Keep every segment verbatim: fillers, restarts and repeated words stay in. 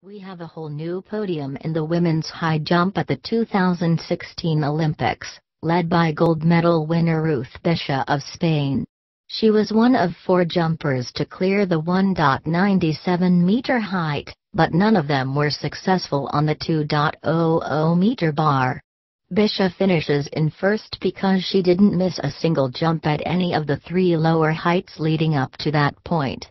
We have a whole new podium in the women's high jump at the two thousand sixteen Olympics, led by gold medal winner Ruth Beitia of Spain. She was one of four jumpers to clear the one point nine seven meter height, but none of them were successful on the two point zero zero meter bar. Beitia finishes in first because she didn't miss a single jump at any of the three lower heights leading up to that point.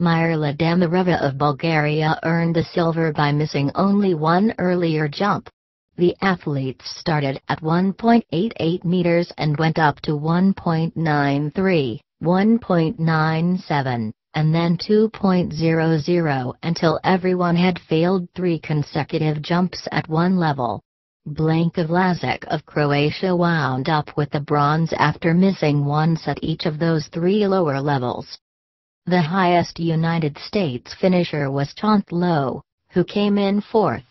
Mirela Demireva of Bulgaria earned the silver by missing only one earlier jump. The athletes started at one point eight eight meters and went up to one point nine three, one point nine seven, and then two point zero zero until everyone had failed three consecutive jumps at one level. Blanka Vlasic of Croatia wound up with the bronze after missing once at each of those three lower levels. The highest United States finisher was Chaunte Lowe, who came in fourth.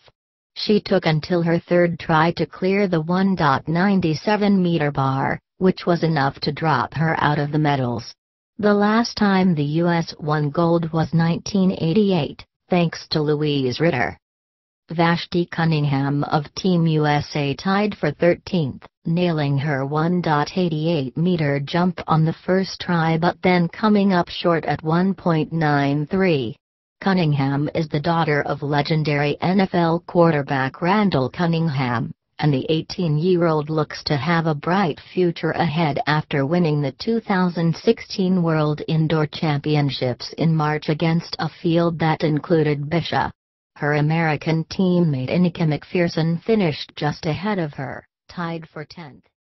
She took until her third try to clear the one point nine seven meter bar, which was enough to drop her out of the medals. The last time the U S won gold was nineteen eighty-eight, thanks to Louise Ritter. Vashti Cunningham of Team U S A tied for thirteenth, nailing her one point eight eight meter jump on the first try but then coming up short at one point nine three. Cunningham is the daughter of legendary N F L quarterback Randall Cunningham, and the eighteen-year-old looks to have a bright future ahead after winning the two thousand sixteen World Indoor Championships in March against a field that included Beitia. Her American teammate Inika McPherson finished just ahead of her, tied for tenth.